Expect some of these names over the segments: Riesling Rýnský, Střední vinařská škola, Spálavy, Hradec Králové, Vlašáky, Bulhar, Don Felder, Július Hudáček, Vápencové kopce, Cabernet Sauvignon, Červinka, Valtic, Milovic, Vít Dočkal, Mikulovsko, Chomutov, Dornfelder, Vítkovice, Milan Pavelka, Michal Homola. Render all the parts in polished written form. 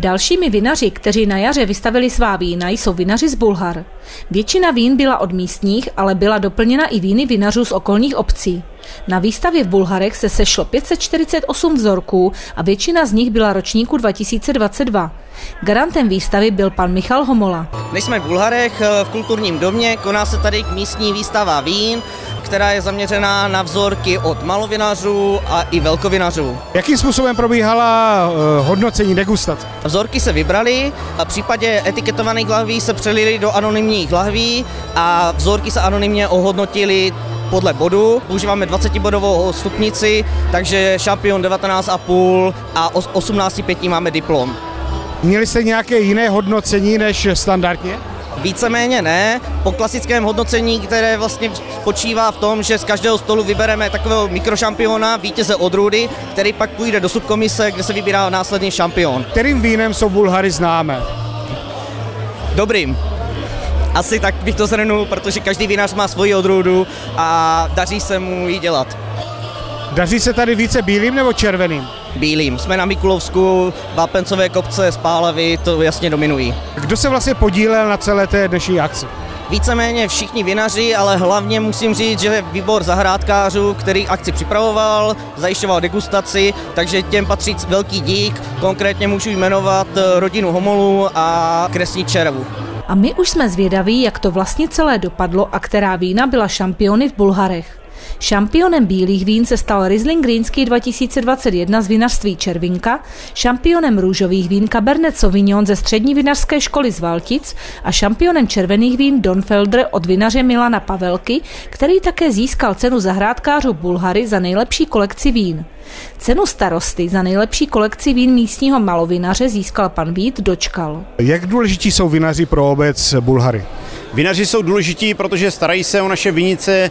Dalšími vinaři, kteří na jaře vystavili svá vína, jsou vinaři z Bulhar. Většina vín byla od místních, ale byla doplněna i víny vinařů z okolních obcí. Na výstavě v Bulharech se sešlo 548 vzorků a většina z nich byla ročníku 2022. Garantem výstavy byl pan Michal Homola. My jsme v Bulharech v kulturním domě, koná se tady místní výstava vín, která je zaměřená na vzorky od malovinařů a i velkovinařů. Jakým způsobem probíhala hodnocení degustace? Vzorky se vybraly, v případě etiketovaných lahví se přelily do anonymních lahví a vzorky se anonymně ohodnotily podle bodu. Používáme 20-bodovou stupnici, takže šampion 19,5 a 18,5 máme diplom. Měli jste nějaké jiné hodnocení než standardně? Víceméně ne, po klasickém hodnocení, které vlastně spočívá v tom, že z každého stolu vybereme takového mikrošampiona, vítěze odrůdy, který pak půjde do subkomise, kde se vybírá následný šampion. Kterým vínem jsou Bulhary známé? Dobrým. Asi tak bych to zhrnul, protože každý vinař má svoji odrůdu a daří se mu ji dělat. Daří se tady více bílým nebo červeným? Bílým. Jsme na Mikulovsku, Vápencové kopce, Spálavy, to jasně dominují. Kdo se vlastně podílel na celé té dnešní akci? Víceméně všichni vinaři, ale hlavně musím říct, že výbor zahrádkářů, který akci připravoval, zajišťoval degustaci, takže těm patří velký dík. Konkrétně můžu jmenovat rodinu Homolu a Kresní Červu. A my už jsme zvědaví, jak to vlastně celé dopadlo a která vína byla šampiony v Bulharech. Šampionem bílých vín se stal Riesling Rýnský 2021 z vinařství Červinka, šampionem růžových vín Cabernet Sauvignon ze Střední vinařské školy z Valtic a šampionem červených vín Don Felder od vinaře Milana Pavelky, který také získal cenu zahrádkářů Bulhary za nejlepší kolekci vín. Cenu starosty za nejlepší kolekci vín místního malovinaře získal pan Vít Dočkal. Jak důležití jsou vinaři pro obec Bulhary? Vinaři jsou důležití, protože starají se o naše vinice,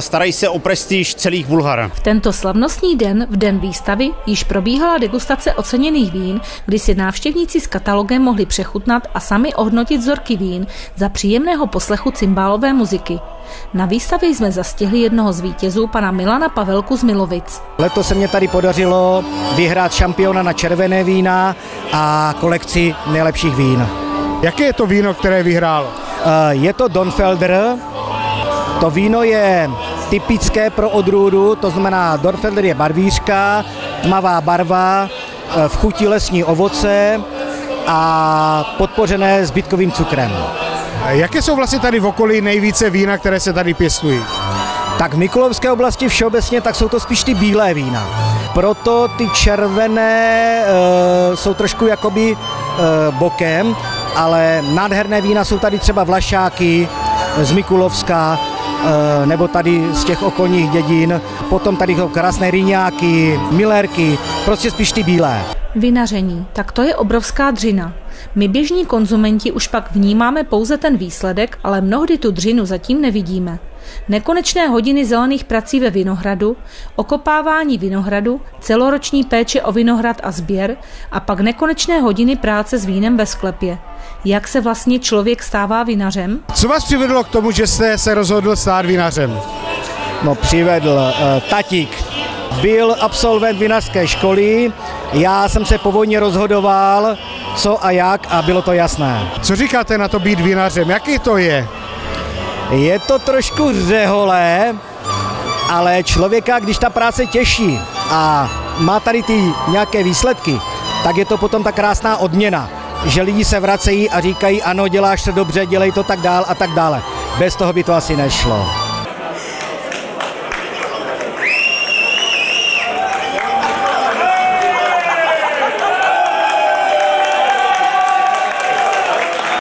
starají se o prestiž celých Bulhar. V tento slavnostní den, v den výstavy, již probíhala degustace oceněných vín, kdy si návštěvníci s katalogem mohli přechutnat a sami ohodnotit vzorky vín za příjemného poslechu cymbálové muziky. Na výstavě jsme zastihli jednoho z vítězů, pana Milana Pavelku z Milovic. Letos se mě tady podařilo vyhrát šampiona na červené vína a kolekci nejlepších vín. Jaké je to víno, které vyhrálo? Je to Don Felder. To víno je typické pro odrůdu, to znamená Dornfelder je barvířka, tmavá barva, v chuti lesní ovoce a podpořené zbytkovým cukrem. Jaké jsou vlastně tady v okolí nejvíce vína, které se tady pěstují? Tak v Mikulovské oblasti všeobecně tak jsou to spíš ty bílé vína. Proto ty červené jsou trošku jakoby bokem, ale nádherné vína jsou tady třeba Vlašáky z Mikulovska, nebo tady z těch okolních dědin. Potom tady jsou krásné rýňáky, milérky, prostě spíš ty bílé. Vinaření, tak to je obrovská dřina. My běžní konzumenti už pak vnímáme pouze ten výsledek, ale mnohdy tu dřinu zatím nevidíme. Nekonečné hodiny zelených prací ve vinohradu, okopávání vinohradu, celoroční péče o vinohrad a sběr a pak nekonečné hodiny práce s vínem ve sklepě. Jak se vlastně člověk stává vinařem? Co vás přivedlo k tomu, že jste se rozhodl stát vinařem? No přivedl tatík. Byl absolvent vinařské školy, já jsem se povodně rozhodoval, co a jak, a bylo to jasné. Co říkáte na to být vinařem? Jaký to je? Je to trošku řeholé, ale člověka, když ta práce těší a má tady ty nějaké výsledky, tak je to potom ta krásná odměna, že lidi se vracejí a říkají, ano, děláš to dobře, dělej to tak dál a tak dále. Bez toho by to asi nešlo.